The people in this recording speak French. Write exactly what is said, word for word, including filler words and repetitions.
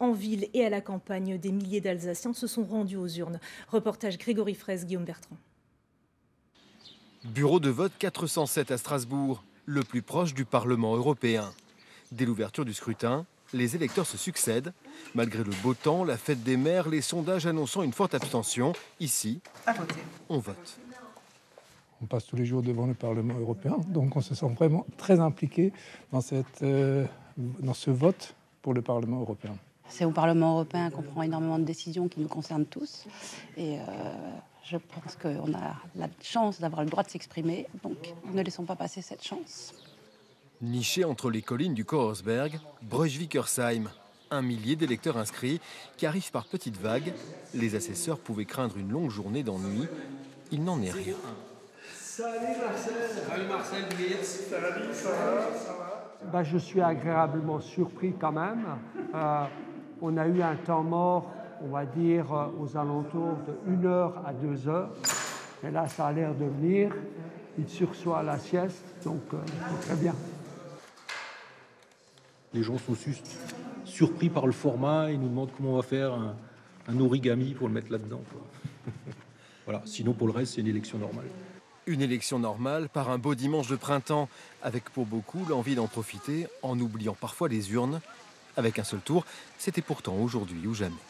en ville et à la campagne, des milliers d'Alsaciens se sont rendus aux urnes. Reportage Grégory Fraisse, Guillaume Bertrand. Bureau de vote quatre cent sept à Strasbourg, le plus proche du Parlement européen. Dès l'ouverture du scrutin, les électeurs se succèdent. Malgré le beau temps, la fête des maires, les sondages annonçant une forte abstention. Ici, on vote. On passe tous les jours devant le Parlement européen, donc on se sent vraiment très impliqué dans, cette, euh, dans ce vote pour le Parlement européen. C'est au Parlement européen qu'on prend énormément de décisions qui nous concernent tous. Et euh, je pense qu'on a la chance d'avoir le droit de s'exprimer, donc ne laissons pas passer cette chance. Niché entre les collines du Kohlberg, Breuschwickersheim, un millier d'électeurs inscrits qui arrivent par petites vagues. Les assesseurs pouvaient craindre une longue journée d'ennui. Il n'en est rien. Salut Marcel. Salut Marcel. Salut, ça va, ça va. Bah, je suis agréablement surpris quand même. Euh, on a eu un temps mort, on va dire, aux alentours de une heure à deux heures. Et là, ça a l'air de venir. Il sursoit à la sieste, donc euh, c'est très bien. Les gens sont juste surpris par le format et nous demandent comment on va faire un, un origami pour le mettre là-dedans. Voilà. Sinon, pour le reste, c'est une élection normale. Une élection normale par un beau dimanche de printemps, avec pour beaucoup l'envie d'en profiter en oubliant parfois les urnes. Avec un seul tour, c'était pourtant aujourd'hui ou jamais.